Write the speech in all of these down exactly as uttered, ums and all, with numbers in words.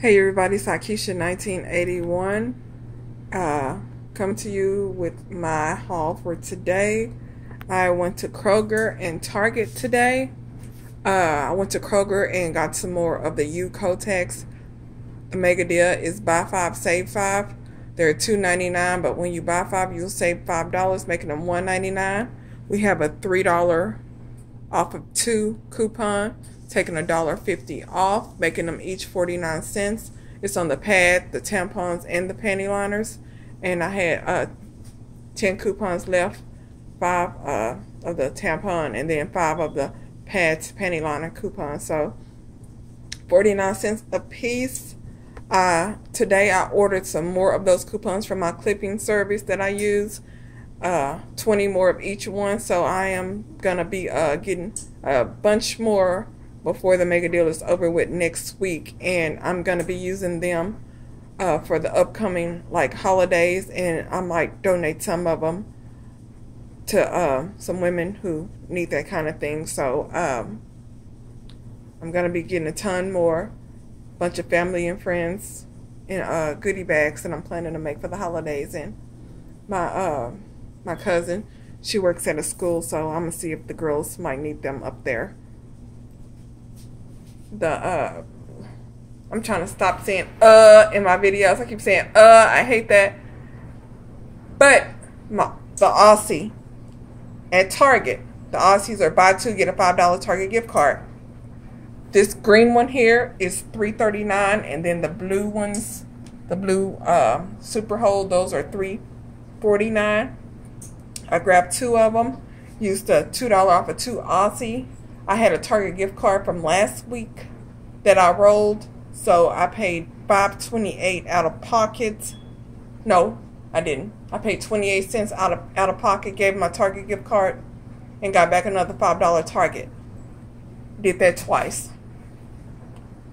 Hey everybody, it's Akeisha nineteen eighty-one uh, coming to you with my haul for today. I went to Kroger and Target today. Uh, I went to Kroger and got some more of the U-Kotex. The mega deal is buy five, save five. They're two ninety-nine, but when you buy five, you'll save five dollars, making them one ninety-nine. We have a three dollar off of two coupon, taking a dollar fifty off, making them each forty-nine cents. It's on the pad, the tampons, and the panty liners. And I had uh, ten coupons left, five uh, of the tampon, and then five of the pads, panty liner coupons. So forty-nine cents a piece. Uh, today I ordered some more of those coupons from my clipping service that I use. Uh, twenty more of each one, so I am gonna be uh, getting a bunch more before the mega deal is over with next week, and I'm gonna be using them uh, for the upcoming like holidays, and I might donate some of them to uh, some women who need that kind of thing. So um, I'm gonna be getting a ton more, bunch of family and friends, and uh, goodie bags that I'm planning to make for the holidays. And my uh, My cousin, she works at a school, so I'm going to see if the girls might need them up there. The, uh, I'm trying to stop saying, uh, in my videos. I keep saying, uh, I hate that. But, my, the Aussie at Target, the Aussies are buy two, get a five dollar Target gift card. This green one here is three thirty-nine, and then the blue ones, the blue, uh, super hold, those are three forty-nine. I grabbed two of them, used a two dollar off of two Aussie. I had a Target gift card from last week that I rolled, so I paid five twenty-eight out of pocket. No, I didn't. I paid twenty-eight cents out of out of pocket, gave my Target gift card, and got back another five dollar Target. Did that twice.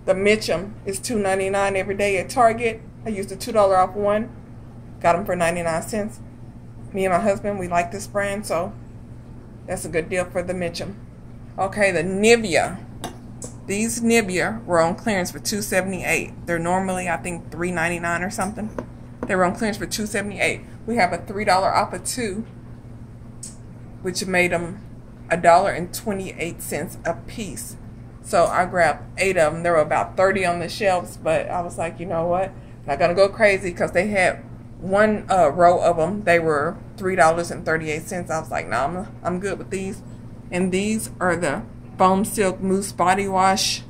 The Mitchum is two ninety-nine every day at Target. I used a two dollar off one, got them for ninety-nine cents. Me and my husband, we like this brand, so that's a good deal for the Mitchum. Okay, the Nivea. These Nivea were on clearance for two seventy-eight. They're normally, I think, three ninety-nine or something. They were on clearance for two seventy-eight. We have a three dollar off of two, which made them a dollar twenty-eight a piece. So I grabbed eight of them. There were about thirty on the shelves, but I was like, you know what? Not gonna go crazy, because they had one uh, row of them, they were three dollars and thirty-eight cents. I was like, no, nah, I'm, I'm good with these. And these are the Foam Silk Mousse Body Wash,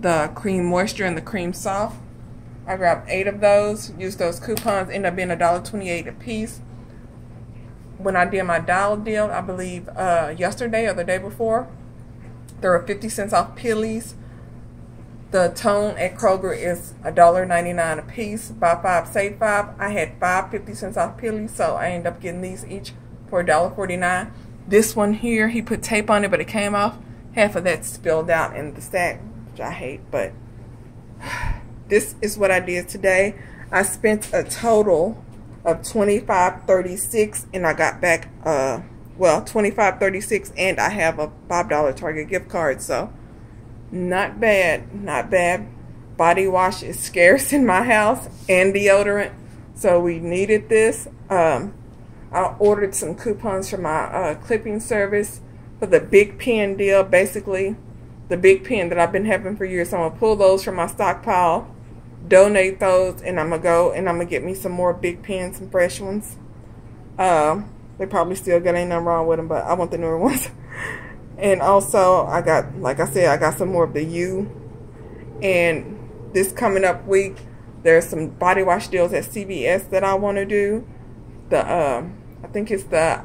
the Cream Moisture, and the Cream Soft. I grabbed eight of those, used those coupons, ended up being a dollar twenty-eight a piece. When I did my dial deal, I believe uh, yesterday or the day before, there were fifty cents off Pillies. The Tone at Kroger is a dollar ninety-nine a piece. Buy five, save five. I had five fifty cents off Pillies, so I ended up getting these each for a dollar forty-nine. This one here, he put tape on it, but it came off. Half of that spilled out in the sack, which I hate, but this is what I did today. I spent a total of twenty-five thirty-six, and I got back, uh, well, twenty-five thirty-six, and I have a five dollar Target gift card, so not bad, not bad. Body wash is scarce in my house, and deodorant, so we needed this. Um, I ordered some coupons from my uh, clipping service for the big pen deal. Basically, the big pen that I've been having for years. So I'm going to pull those from my stockpile, donate those, and I'm going to go and I'm going to get me some more big pens, some fresh ones. Um, they probably still got, ain't nothing wrong with them, but I want the newer ones. And also, I got, like I said, I got some more of the U. And this coming up week, there's some body wash deals at C V S that I want to do. The, um, I think it's the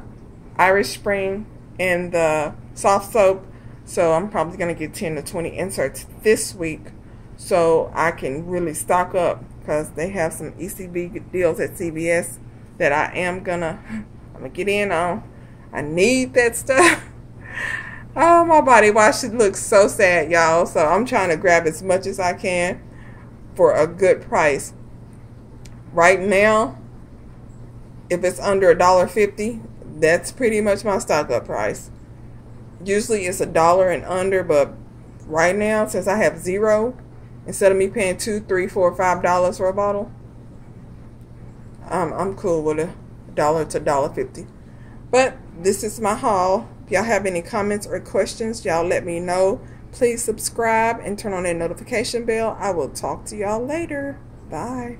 Irish Spring and the soft soap. So I'm probably going to get ten to twenty inserts this week, so I can really stock up, because they have some E C B deals at C V S that I am gonna, I'm gonna get in on. I need that stuff. Oh, my body wash, it looks so sad, y'all. So I'm trying to grab as much as I can for a good price. Right now, if it's under a dollar fifty, that's pretty much my stock up price. Usually it's a dollar and under, but right now, since I have zero, instead of me paying two, three, four, five dollars for a bottle. Um, I'm cool with a dollar to dollar fifty. But this is my haul. If y'all have any comments or questions, y'all let me know. Please subscribe and turn on that notification bell. I will talk to y'all later. Bye.